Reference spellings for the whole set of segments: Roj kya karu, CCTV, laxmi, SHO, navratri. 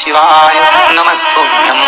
शिवाय नमस्तुभ्यं।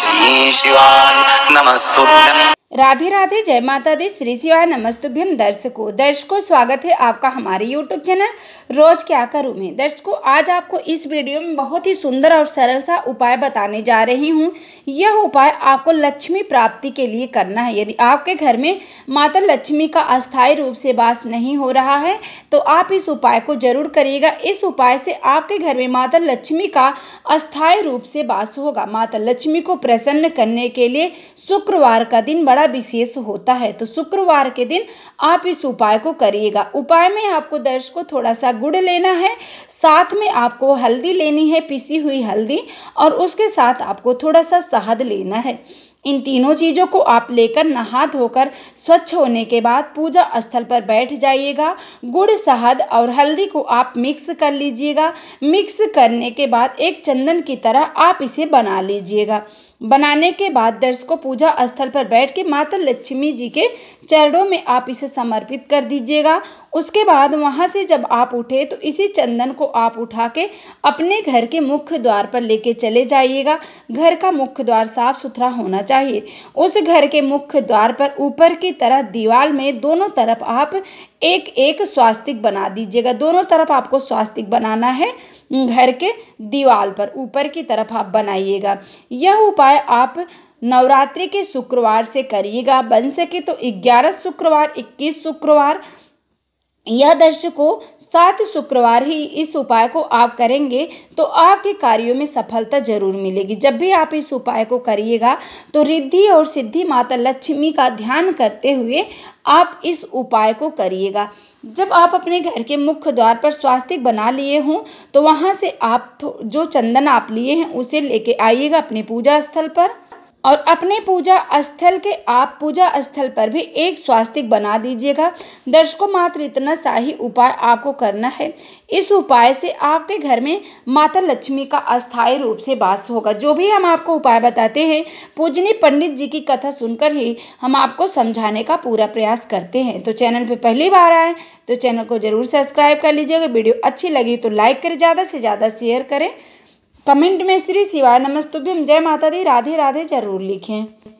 श्री शिवाय नमस्तुभ्यं। राधे राधे, जय माता दी, श्री शिवाय नमस्तुभ्यम। दर्शकों स्वागत है आपका हमारे YouTube चैनल रोज क्या करू में। दर्शकों, आज आपको इस वीडियो में बहुत ही सुंदर और सरल सा उपाय बताने जा रही हूँ। यह उपाय आपको लक्ष्मी प्राप्ति के लिए करना है। यदि आपके घर में माता लक्ष्मी का अस्थायी रूप से वास नहीं हो रहा है तो आप इस उपाय को जरूर करिएगा। इस उपाय से आपके घर में माता लक्ष्मी का अस्थायी रूप से वास होगा। माता लक्ष्मी को प्रसन्न करने के लिए शुक्रवार का दिन विशेष होता है, तो शुक्रवार के दिन आप इस उपाय को करिएगा। उपाय में आपको दर्शकों थोड़ा सा गुड़ लेना है, साथ में आपको हल्दी लेनी है, पिसी हुई हल्दी, और उसके साथ आपको थोड़ा सा शहद लेना है। इन तीनों चीज़ों को आप लेकर नहा धोकर स्वच्छ होने के बाद पूजा स्थल पर बैठ जाइएगा। गुड़, शहद और हल्दी को आप मिक्स कर लीजिएगा। मिक्स करने के बाद एक चंदन की तरह आप इसे बना लीजिएगा। बनाने के बाद दर्शकों पूजा स्थल पर बैठ के माता लक्ष्मी जी के चरणों में आप इसे समर्पित कर दीजिएगा। उसके बाद वहाँ से जब आप उठे तो इसी चंदन को आप उठा के अपने घर के मुख्य द्वार पर लेके चले जाइएगा। घर का मुख्य द्वार साफ सुथरा होना चाहिए। उस घर के मुख्य द्वार पर ऊपर की तरफ दीवार में दोनों तरफ आप एक एक स्वास्तिक बना दीजिएगा। दोनों तरफ आपको स्वास्तिक बनाना है। घर के दीवार पर ऊपर की तरफ आप बनाइएगा। यह उपाय आप नवरात्रि के शुक्रवार से करिएगा। बन सके तो 11 शुक्रवार, 21 शुक्रवार, यह दर्शकों 7 शुक्रवार ही इस उपाय को आप करेंगे तो आपके कार्यों में सफलता जरूर मिलेगी। जब भी आप इस उपाय को करिएगा तो रिद्धि और सिद्धि माता लक्ष्मी का ध्यान करते हुए आप इस उपाय को करिएगा। जब आप अपने घर के मुख्य द्वार पर स्वास्तिक बना लिए हों तो वहाँ से आप जो चंदन आप लिए हैं उसे लेके आइएगा अपने पूजा स्थल पर, और अपने पूजा स्थल के आप पूजा स्थल पर भी एक स्वास्तिक बना दीजिएगा। दर्शकों मात्र इतना सा ही उपाय आपको करना है। इस उपाय से आपके घर में माता लक्ष्मी का अस्थायी रूप से वास होगा। जो भी हम आपको उपाय बताते हैं पूजनीय पंडित जी की कथा सुनकर ही हम आपको समझाने का पूरा प्रयास करते हैं। तो चैनल पर पहली बार आए तो चैनल को जरूर सब्सक्राइब कर लीजिएगा। वीडियो अच्छी लगी तो लाइक करें, ज़्यादा से ज़्यादा शेयर करें, कमेंट में श्री शिवाय नमस्तुभ्यम, जय माता दी, राधे राधे जरूर लिखें।